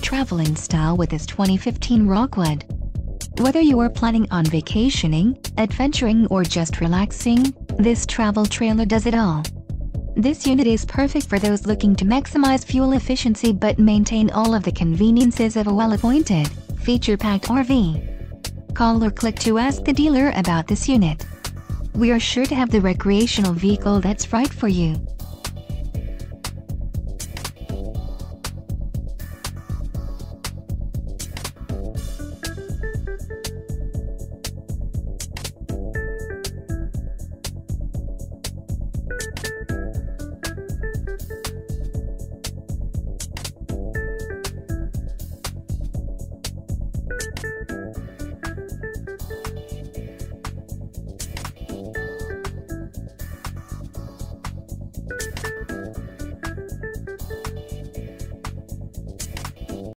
Travel in style with this 2015 Rockwood. Whether you are planning on vacationing, adventuring or just relaxing, this travel trailer does it all. This unit is perfect for those looking to maximize fuel efficiency but maintain all of the conveniences of a well-appointed, feature-packed RV. Call or click to ask the dealer about this unit. We are sure to have the recreational vehicle that's right for you.